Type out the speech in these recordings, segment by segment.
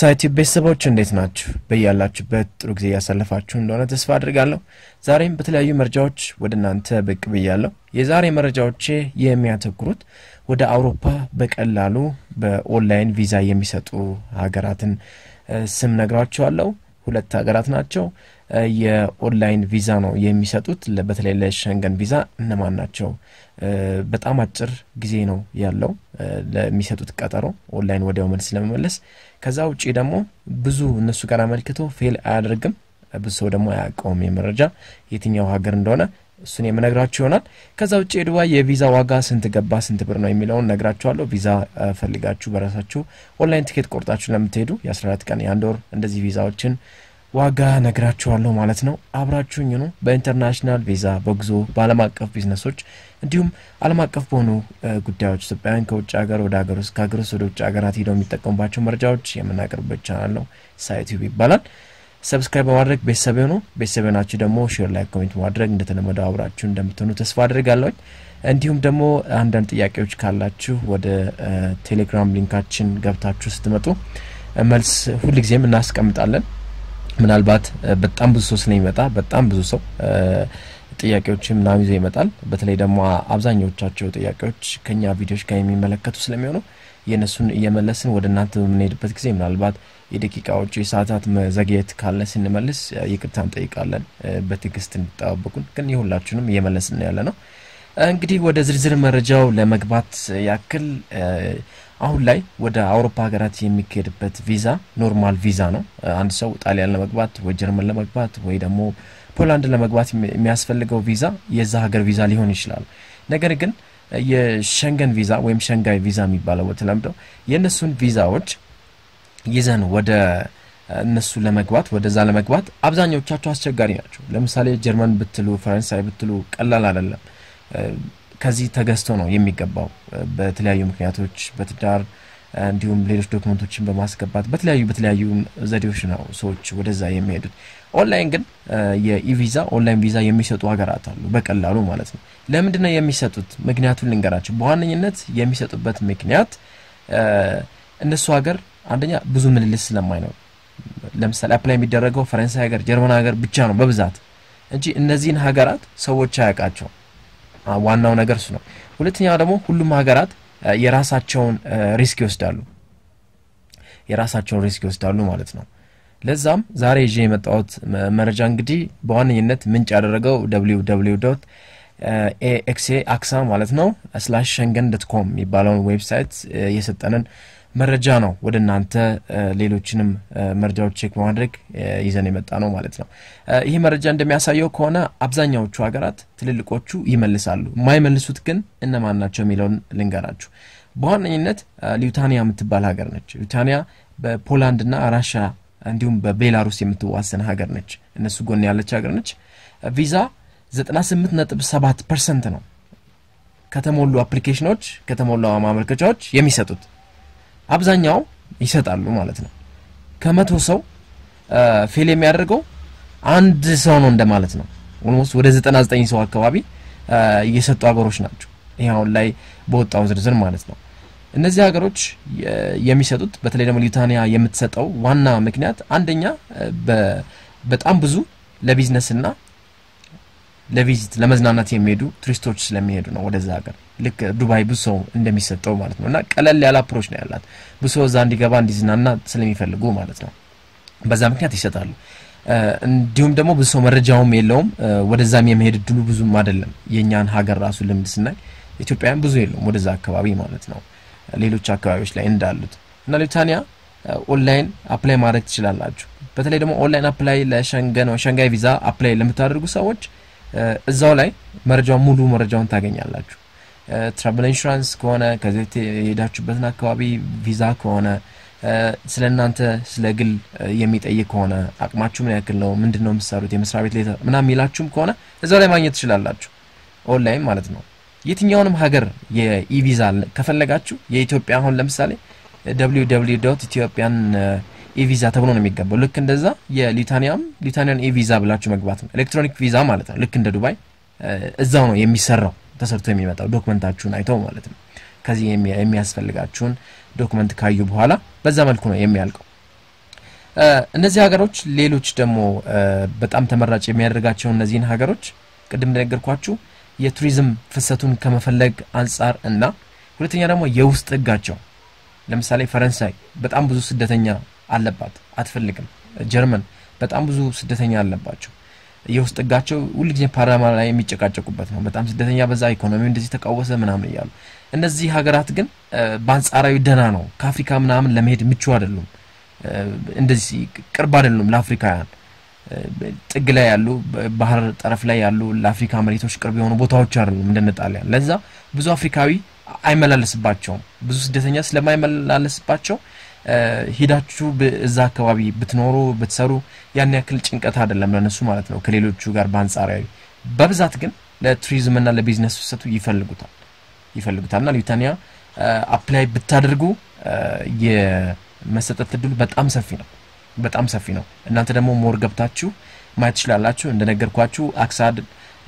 ሳይቲ በሰቦች እንዴት ናችሁ በእያላችሁበት ጥሩ ጊዜ ያሳለፋችሁ እንደሆነ ተስፋ አድርጋለሁ ዛሬም በተለያዩ መረጃዎች ወደናንተ በቅ ብያለሁ የዛሬ መረጃዎቼ የሚያተኩሩት ወደ አውሮፓ በቀላሉ በኦንላይን ቪዛ የሚሰጡ ሀገራትን ስም ነግራችኋለሁ ሁለት ሀገራት ናቸው የኦንላይን ቪዛ ነው የሚሰጡት በተለይ ለሸንገን ቪዛ እነማን ናቸው በጣም አጭር ጊዜ ነው ያለው ለሚሰጡት ቀጠሮ ኦንላይን ወዲያው መልስ ለመመለስ ከዛው ጪ ደሞ ብዙ እነሱ ጋር አመልክቶ ፌል አያደርግም ብዙ ሰው ደሞ ያቆም የመረጃ የትኛው ሀገር እንደሆነ እሱን የምነግራችሁ ይሆናል ከዛው ጪ ዱባይ የቪዛ ዋጋ ስንት ገባ ስንት ብር ነው የሚለውን ነግራችኋለሁ ቪዛ ፈልጋችሁ በራሳችሁ ኦንላይን ቲኬት ቆርጣችሁ ለምትሄዱ የ14 ቀን ያንዶር እንደዚህ ቪዛዎችን ዋጋ ነግራችኋለሁ ማለት ነው አብራችሁኝ ነው በኢንተርናሽናል ቪዛ በጉዞ ባለም አቀፍ ቢዝነሶች እንዲሁም ዓለም አቀፍ ሆኖ ጉዳዮች ስፔን ከውጭ ሀገር ወደ ሀገር ውስጥ ከሀገር ወደ ውጭ ሀገራት ሄደው የሚጠቀሙባቸው መረጃዎች የምናቀርብበት ቻናል ነው ሳይቲው ይባላል ሰብስክራይብ ማድረግ በሰበዩ ነው በሰበናችሁ ደግሞ ሼር ላይክ ኮሜንት ማድረግ እንደተለመደው አብራችሁ እንደምትሆኑ ተስፋ አድርጋለሁ እንዲሁም ደግሞ አንዳንድ ጥያቄዎች ካላችሁ ወደ ቴሌግራም ሊንካችን ገብታችሁ ስትመጡ መልስ ሁሉ ጊዜም እናስቀምጣለን ምናልባት በጣም ብዙ ሰው ስለሚመጣ በጣም ብዙ ሰው ጥያቄዎችም ናም ይዘው ይመጣል በተለይ ደግሞ አብዛኞቻቸው ጥያቄዎች ከኛ ቪዲዮዎች ጋር የሚመለከቱ ስለሚሆኑ የነሱን እየመለስን ወደናንተ ምንሄድበት ጊዜ ምናልባት የደቂቃዎች የሰዓታት መዘግየት ካለ ስንመልስ ይቅርታን ጠይቃለን በትግስት እንጠባበቁን ግን ይሁላችሁንም እየመለስን ያለ ነው እንግዲህ ወደ ዝርዝር መረጃው ለመግባት ያክል አሁን ላይ ወደ አውሮፓ ሀገራት የሚከድበት ቪዛ ኖርማል ቪዛ ነው አንድ ሰው ጣሊያን ለመግባት ወይ ጀርመን ለመግባት ወይ ደግሞ ፖላንድ ለመግባት የሚያስፈልገው ቪዛ የዛ ሀገር ቪዛ ሊሆን ይችላል ነገር ግን የሸንገን ቪዛ ወይም ሸንጋይ ቪዛ የሚባለው በተለምዶ የነሱን ቪዛዎች ይዘን ወደ እነሱ ለመግባት ወደዛ ለመግባት አብዛኞቻቸው አስቸጋሪ ናቸው ለምሳሌ ጀርመን ብትሉ ፈረንሳይ ብትሉ ቀላል አይደለም ከዚህ ተገስቶ ነው የሚገባው በተለያዩ ምክንያቶች በትዳር እንዲሁም ሌሎች ዶክመንቶችን በማስገባት በተለያዩ ዘዴዎች ነው ሰዎች ወደዛ የሚሄዱት ኦንላይን ግን የኢቪዛ ኦንላይን ቪዛ የሚሰጡ ሀገራት አሉ በቀላሉ ማለት ነው ለምንድነው የሚሰጡት ምክንያቱን ልንገራችሁ በዋነኝነት የሚሰጡበት ምክንያት እነሱ ሀገር አንደኛ ብዙ ምልልስ ስለማይኖር ለምሳሌ አፕላይ የሚደረገው ፈረንሳይ ሀገር ጀርመን ሀገር ብቻ ነው በብዛት እንጂ እነዚህን ሀገራት ሰዎች አያቃቸው ዋናው ነገር እሱ ነው ሁለተኛ ደግሞ ሁሉም ሀገራት የራሳቸውን ሪስክ ይወስዳሉ ማለት ነው ለዛም ዛሬ ይዤ የመጣሁት መረጃ እንግዲህ በዋነኝነት ምንጭ ያደረገው www.axa ማለት ነው /schengen.com የሚባለውን ዌብሳይት የሰጠነን መረጃ ነው ወደናንተ ሌሎችንም መረጃዎች ቼክ ማድረግ ይዘን የመጣ ነው ማለት ነው ይሄ መረጃ እንደሚያሳየው ከሆነ አብዛኛዎቹ ሀገራት ትልልቆቹ ይመልሳሉ ማይመልሱት ግን እነማን ናቸው የሚለውን ልንገራችሁ በዋነኝነት ሊቱዋኒያ የምትባል ሀገር ነች ሊቱዋኒያ በፖላንድና ራሻ እንዲሁም በቤላሩስ የምትዋሰን ሀገር ነች እነሱ ጎን ያለች ሀገር ነች ቪዛ 98.7% ነው ከተሞሉ አፕሊኬሽኖች ከተሞሉ ማመልከቻዎች የሚሰጡት አብዛኛው ይሰጣሉ ማለት ነው ከመቶ ሰው ፌል የሚያደርገው አንድ ሰው ነው እንደማለት ነው almost ወደ 99 ሰው አካባቢ እየሰጡ ሀገሮች ናቸው ይሄው ላይ በወጣው ዝርዝር ማለት ነው እነዚህ ሀገሮች የሚሰጡት በተለይ ደግሞ ሊቱዋኒያ የምትሰጠው ዋና ምክንያት አንደኛ በጣም ብዙ ለቢዝነስና ለቪዚት ለመዝናናት የሚሄዱ ቱሪስቶች ስለሚሄዱ ነው ወደዛ ሀገር ልክ ዱባይ ብዙ ሰው እንደሚሰጠው ማለት ነውና ቀለል ያለ አፕሮች ነው ያላት ብዙ ሰው ዛን ዲጋባ እንዲዝናና ስለሚፈልጉ ማለት ነው በዛ ምክንያት ይሰጣሉ እንዲሁም ደግሞ ብዙ ሰው መረጃውም የለውም ወደዛም የሚሄድ ድሉ ብዙም አይደለም የኛን ሀገር ራሱ ልምድ ስናይ ኢትዮጵያውያን ብዙ የለውም ወደዛ አካባቢ ማለት ነው ሌሎች አካባቢዎች ላይ እንዳሉት እና ሊቱዋኒያ ኦንላይን አፕላይ ማድረግ ትችላላችሁ በተለይ ደግሞ ኦንላይን አፕላይ ለሸንገን ወይ ሸንጋይ ቪዛ አፕላይ ለምታደርጉ ሰዎች እዛው ላይ መረጃውን ሙሉ መረጃውን ታገኛላችሁ ትራቨል ኢንሹራንስ ከሆነ ከዚህ የሄዳችሁበትን አካባቢ ቪዛ ከሆነ ስለናንተ ስለግል የሚጠይቅ ከሆነ አቅማችሁ ምን ያክል ነው ምንድነው የምትሰሩት የመስሪያ ቤት ሌተር ምናምን ይላችሁም ከሆነ እዛው ላይ ማግኘት ትችላላችሁ ኦንላይን ማለት ነው የትኛውንም ሀገር የኢቪዛ ከፈለጋችሁ የኢትዮጵያ አሁን ለምሳሌ www.ethiopian.eviza ተብሎ ነው የሚገባው ልክ እንደዛ የሊቱዋኒያም ሊቱዋኒያን ኢቪዛ ብላችሁ መግባት ነው ኤሌክትሮኒክ ቪዛ ማለት ነው ልክ እንደ ዱባይ እዛው ነው የሚሰራው ተሰርቶ የሚመጣው ዶክመንታችሁን አይተው ማለት ነው ከዚህ የሚያስፈልጋችሁን ዶክመንት ካዩ በኋላ በዛ መልኩ ነው የሚያልቀው እነዚህ ሀገሮች ሌሎች ደግሞ በጣም ተመራጭ የሚያደርጋቸው እነዚህን ሀገሮች ቀደም እንደነገርኳችሁ የቱሪዝም ፍሰቱን ከመፈለግ አንፃር እና ሁለተኛ ደግሞ የውስጥ ህጋቸው ለምሳሌ ፈረንሳይ በጣም ብዙ ስደተኛ አለባት አትፈልግም ጀርመን በጣም ብዙ ስደተኛ አለባቸው የውስጥ ህጋቸው ሁልጊዜ ፓርላማ ላይ የሚጨቃጨቁበት ነው በጣም ስደተኛ በዛ ኢኮኖሚ እንደዚህ ተቃወሰ ምናምን ይላሉ እነዚህ ሀገራት ግን ባንጻራዊ ደና ነው ከአፍሪካ ምናምን ለመሄድ ምቹ አይደሉም እንደዚህ ቅርብ አይደሉም ለአፍሪካውያን ጥግ ላይ ያሉ ባህር ጠረፍ ላይ ያሉ ለአፍሪካ መሪቶች ቅርብ የሆኑ ቦታዎች አይደሉም እንደነጣሊያን ለዛ ብዙ አፍሪካዊ አይመላለስባቸው ብዙ ስደተኛ ስለማይመላለስባቸው ሄዳችሁ በዛ አካባቢ ብትኖሩ ብትሰሩ ያን ያክል ጭንቀት አይደለም ለነሱ ማለት ነው ከሌሎቹ ጋር ባንጻራዊ በብዛት ግን ለቱሪዝም እና ለቢዝነስ ፍሰቱ ይፈልጉታል እና ሊታኒያ አፕላይ ብታደርጉ የመሰጠት ድል በጣም ሰፊ ነው እናንተ ደግሞ ሞር ገብታችሁ ማየት ይችላልላችሁ እንደነገርኳችሁ አክሳድ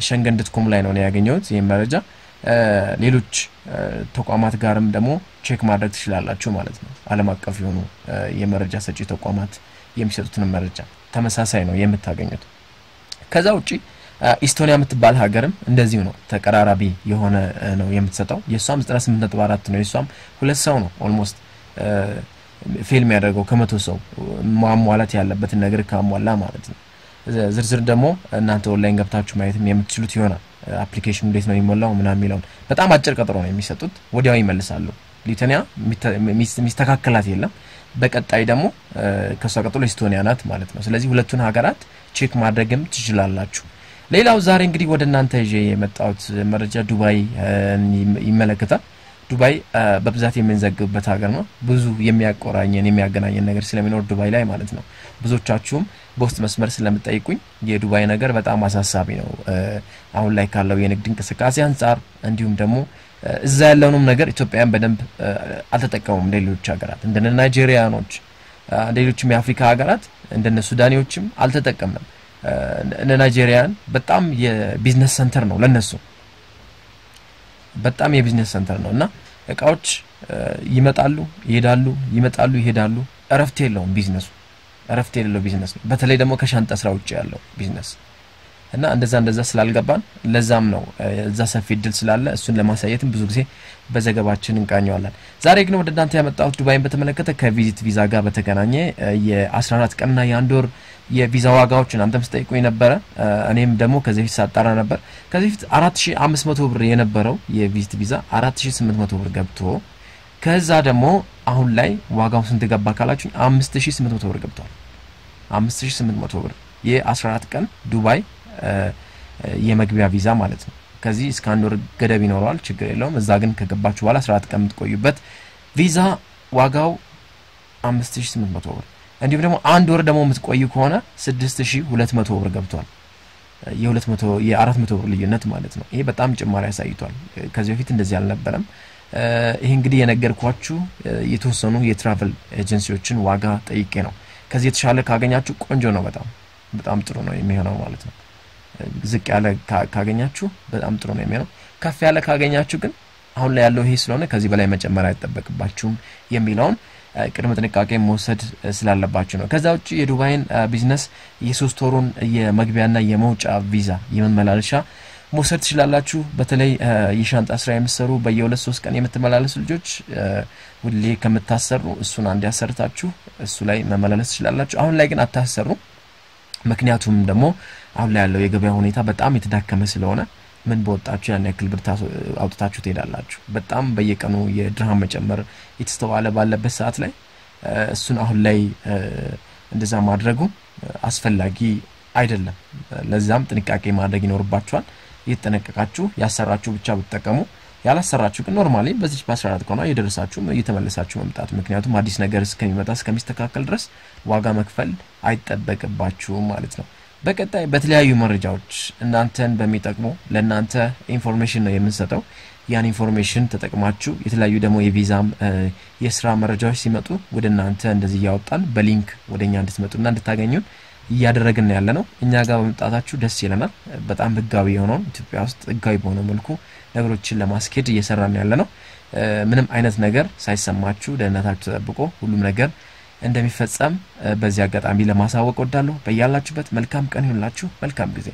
ሸንገን.com ላይ ነው ያገኘሁት ይሄን መረጃ ሌሎች ተቋማት ጋርም ደግሞ ቼክ ማድረግ ትችላላችሁ ማለት ነው ዓለም አቀፍ የሆኑ የመረጃ ሰጪ ተቋማት የሚሰጡትን መረጃ ተመሳሳይ ነው የምታገኙት ከዛ ውጪ ኢስቶኒያ የምትባል ሀገርም እንደዚሁ ነው ተቀራራቢ የሆነ ነው የምትሰጠው የሷም 98.4 ነው የሷም ሁለት ሰው ነው ኦልሞስት ፊልም ያደረገው ከመቶ ሰው ማሟላት ያለበት ነገር ካሟላ ማለት ነው ዝርዝር ደግሞ እናንተ ኦንላይን ገብታችሁ ማየትም የምትችሉት ይሆናል አፕሊኬሽኑ እንዴት ነው የሚሞላው ምናምን የሚለው በጣም አጭር ቀጠሮ ነው የሚሰጡት ወዲያው ይመልሳሉ ሊተኒያ ሚስተካከላት የለም በቀጣይ ደግሞ ከሷ ቀጥሎ ኢስቶኒያ ናት ማለት ነው ስለዚህ ሁለቱን ሀገራት ቼክ ማድረግም ትችላላችሁ ሌላው ዛሬ እንግዲህ ወደ እናንተ ይዤ የመጣሁት መረጃ ዱባይ ይመለከታል ዱባይ በብዛት የምንዘግብበት ሀገር ነው ብዙ የሚያቆራኘን የሚያገናኘን ነገር ስለሚኖር ዱባይ ላይ ማለት ነው ብዙዎቻችሁም በውስጥ መስመር ስለምትጠይቁኝ የዱባይ ነገር በጣም አሳሳቢ ነው አሁን ላይ ካለው የንግድ እንቅስቃሴ አንፃር እንዲሁም ደግሞ እዛ ያለውንም ነገር ኢትዮጵያውያን በደንብ አልተጠቀሙም ሌሎች ሀገራት እንደ ናይጄሪያኖች ሌሎችም የአፍሪካ ሀገራት እንደነ ሱዳኒዎችም አልተጠቀምንም ናይጄሪያን በጣም የቢዝነስ ሴንተር ነው ለነሱ በጣም የቢዝነስ ሴንተር ነውና እቃዎች ይመጣሉ ይሄዳሉ እረፍት የለውም ቢዝነሱ በተለይ ደግሞ ከሻንጣ ስራ ውጪ ያለው ቢዝነስ እና እንደዛ ስላልገባን ለዛም ነው እዛ ሰፊ ድል ስላለ እሱን ለማሳየትም ብዙ ጊዜ በዘገባችን እንቃኘዋለን ዛሬ ግን ወደ እናንተ ያመጣሁት ዱባይን በተመለከተ ከቪዚት ቪዛ ጋር በተገናኘ የ14 ቀንና የ1 ወር የቪዛ ዋጋዎችን አንተም ስጠይቁኝ ነበር እኔም ደግሞ ከዚህ ሳጣራ ነበር ከዚህ 4500 ብር የነበረው የቪዚት ቪዛ 4800 ብር ገብቶ ከዛ ደግሞ አሁን ላይ ዋጋው ስንት ገባ ካላችሁ 5800 ብር ገብቷል 5800 ብር የ14 ቀን ዱባይ የመግቢያ ቪዛ ማለት ነው ከዚህ እስከ 1 ወር ገደብ ይኖራል ችግር የለውም እዛ ግን ከገባችሁ በኋላ 14 ቀን ምትቆዩበት ቪዛ ዋጋው 5800 ብር እንዲሁም ደግሞ 1 ወር ደግሞ ምትቆዩ ከሆነ 6200 ብር ገብቷል የ200 የ400 ብር ልዩነት ማለት ነው ይሄ በጣም ጭማሪ ያሳይቷል ከዚህ በፊት እንደዚህ አልነበረም ይሄ እንግዲህ የነገርኳችሁ የተወሰኑ የትራቨል ኤጀንሲዎችን ዋጋ ጠይቄ ነው ከዚህ የተሻለ ካገኛችሁ ቆንጆ ነው በጣም ጥሩ ነው የሚሆነው ማለት ነው ዝቅ ያለ ካገኛችሁ በጣም ጥሩ ነው የሚሆነው ከፍ ያለ ካገኛችሁ ግን አሁን ላይ ያለው ይሄ ስለሆነ ከዚህ በላይ መጨመር አይተበቅባችሁም የሚለውን ቅድመ ጥንቃቄ መውሰድ ስላለባችሁ ነው ከዛው እጪ የዱባይን ቢዝነስ የ3 ወሩን የመግቢያና የመውጫ ቪዛ የመመላለሻ መውሰድ ትችላላችሁ በተለይ የሻንጣ ስራ የምትሰሩ በየ2-3 ቀን የምትመላለሱ ልጆች ሁሌ ከመታሰሩ እሱን አንድ ያሰርታችሁ እሱ ላይ መመላለስ ትችላላችሁ አሁን ላይ ግን አታሰሩ ምክንያቱም ደግሞ አሁን ላይ ያለው የገበያ ሁኔታ በጣም የተዳከመ ስለሆነ ምን ቦታችሁ ያን ያክል ብር አውጥታችሁ ትሄዳላችሁ በጣም በየቀኑ የድርሃም መጨመር እየተስተዋለ ባለበት ሰዓት ላይ እሱን አሁን ላይ እንደዛ ማድረጉ አስፈልጊ አይደለም ለዛም ጥንቃቄ ማድረግ ይኖርባችኋል እየተጠነቀቃችሁ ያሰራችሁ ብቻ ብትጠቀሙ ያላሰራችሁ ግን ኖርማሊ በዚህ 14 ቀን ያደረሳችሁ እየተመለሳችሁ መምጣት ምክንያቱም አዲስ ነገር እስከሚመጣ እስከሚስተካከል ድረስ ዋጋ መክፈል አይተበቅባችሁም ማለት ነው በቀጣይ በተለያዩ መረጃዎች እናንተን በሚጠቅሙ ለእናንተ ኢንፎርሜሽን ነው የምንሰጠው ያን ኢንፎርሜሽን ተጠቅማችሁ የተለያዩ ደግሞ የቪዛም የስራ መረጃዎች ሲመጡ ወደ እናንተ እንደዚህ ያወጣን በሊንክ ወደኛ እንድትመጡና እንድታገኙ ያደረግን ያለነው እኛ ጋር በመጣታችሁ ደስ ይለናል በጣም ህጋዊ የሆነው ኢትዮጵያ ውስጥ ህጋዊ በሆነ መልኩ ነገሮችን ለማስኬድ እየሰራን ያለነው ምንም አይነት ነገር ሳይሰማችሁ ደህናታችሁ ተጠብቆ ሁሉም ነገር እንደሚፈጸም በዚያ አጋጣሚ ለማሳወቅ ወዳለሁ በእያላችሁበት መልካም ቀን ይሁንላችሁ መልካም ጊዜ